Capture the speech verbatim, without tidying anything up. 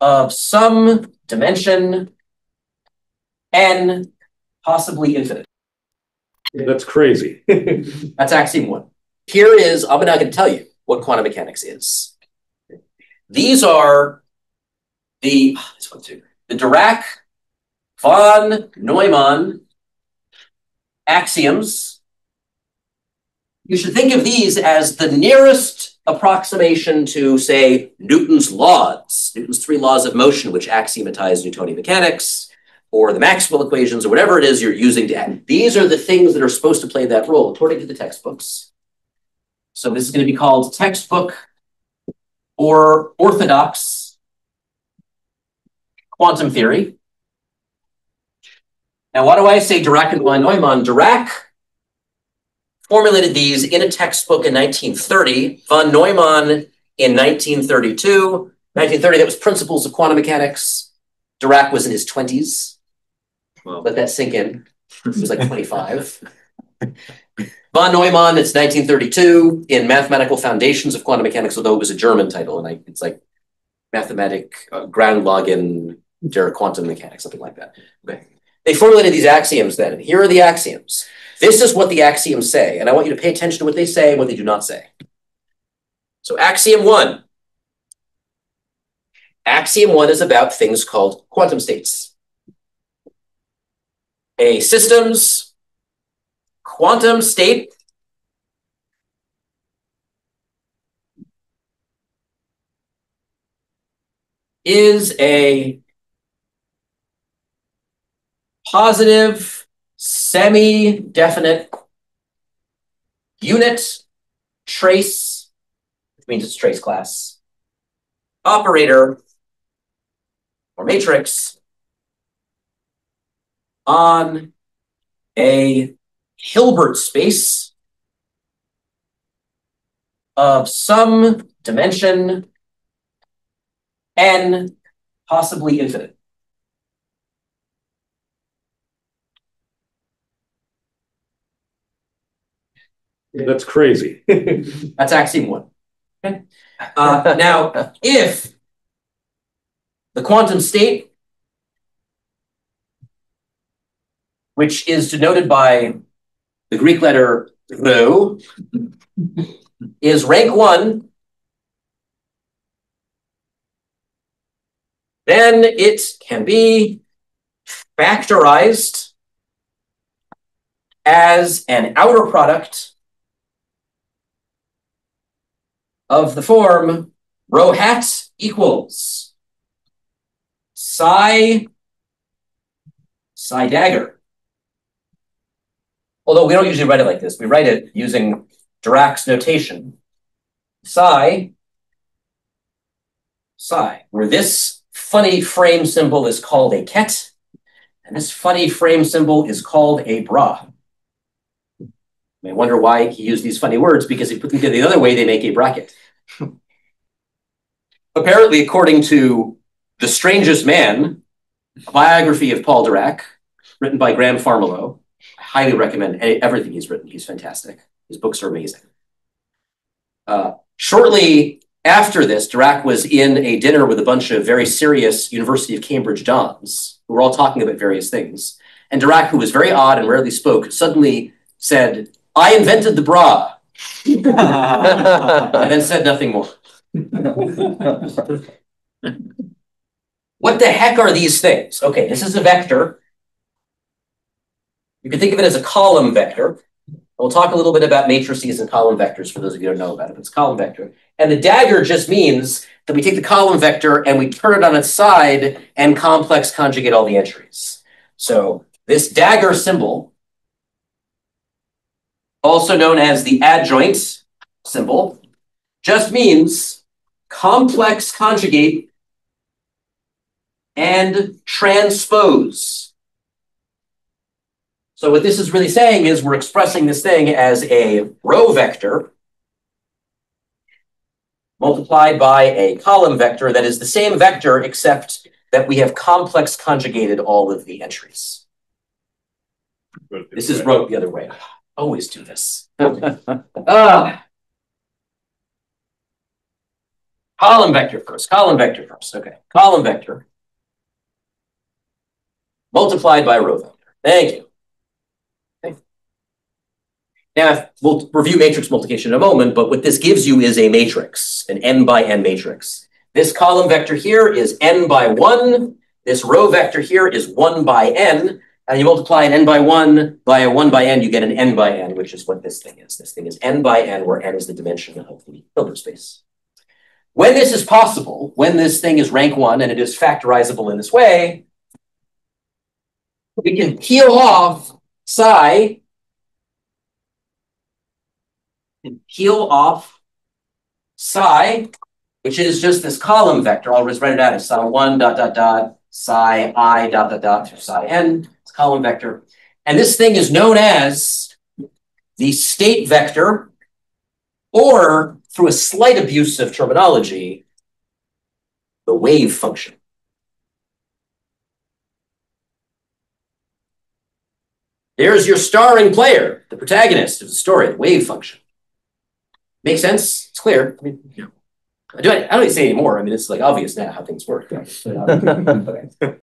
of some dimension n, possibly infinite. That's crazy. That's axiom one. Here is, I'm not going to tell you what quantum mechanics is. These are the, this one too, the Dirac, von Neumann axioms. You should think of these as the nearest approximation to, say, Newton's laws, Newton's three laws of motion, which axiomatize Newtonian mechanics, or the Maxwell equations, or whatever it is you're using to add. These are the things that are supposed to play that role, according to the textbooks. So this is going to be called textbook or orthodox quantum theory. Now, why do I say Dirac and von Neumann? Dirac formulated these in a textbook in nineteen thirty, von Neumann in nineteen thirty-two. nineteen thirty, that was Principles of Quantum Mechanics. Dirac was in his twenties. Wow. Let that sink in. He was like twenty-five. Von Neumann, it's nineteen thirty-two, in Mathematical Foundations of Quantum Mechanics, although it was a German title, and I, it's like Mathematic uh, Grundlagen der Quantum Mechanics, something like that. Okay. They formulated these axioms then, and here are the axioms. This is what the axioms say, and I want you to pay attention to what they say and what they do not say. So axiom one. Axiom one is about things called quantum states. A system's quantum state is a positive semi-definite unit trace, which means it's trace class, operator or matrix on a Hilbert space of some dimension n, possibly infinite. That's crazy. That's axiom one. Okay. Uh, now, if the quantum state, which is denoted by the Greek letter rho, is rank one, then it can be factorized as an outer product of the form rho hat equals psi, psi dagger. Although we don't usually write it like this. We write it using Dirac's notation. Psi, psi, where this funny frame symbol is called a ket, and this funny frame symbol is called a bra. I wonder why he used these funny words, because if you put them the other way, they make a bracket. Apparently, according to The Strangest Man, a biography of Paul Dirac, written by Graham Farmelo, I highly recommend everything he's written. He's fantastic. His books are amazing. Uh, shortly after this, Dirac was in a dinner with a bunch of very serious University of Cambridge dons who were all talking about various things. And Dirac, who was very odd and rarely spoke, suddenly said, "I invented the bra," and then said nothing more. What the heck are these things? Okay, this is a vector. You can think of it as a column vector. We'll talk a little bit about matrices and column vectors for those of you who don't know about it. It's a column vector. And the dagger just means that we take the column vector and we turn it on its side and complex conjugate all the entries. So this dagger symbol, also known as the adjoint symbol, just means complex conjugate and transpose. So what this is really saying is we're expressing this thing as a row vector multiplied by a column vector that is the same vector, except that we have complex conjugated all of the entries. This is wrote the other way. Always do this. uh, Column vector first, column vector first, okay. Column vector multiplied by row vector. Thank you. Okay. Now, we'll review matrix multiplication in a moment, but what this gives you is a matrix, an n by n matrix. This column vector here is n by one. This row vector here is one by n. And you multiply an n by one by a one by n, you get an n by n, which is what this thing is. This thing is n by n, where n is the dimension of the Hilbert space. When this is possible, when this thing is rank one and it is factorizable in this way, we can peel off psi and peel off psi, which is just this column vector. I'll just write it out as psi one dot dot dot psi I dot dot dot through psi n. It's a column vector. And this thing is known as the state vector, or through a slight abuse of terminology, the wave function. There's your starring player, the protagonist of the story, the wave function. Make sense? It's clear. I mean, you know, I don't need to say any more. I mean, it's like obvious now how things work. Right? But, um, okay.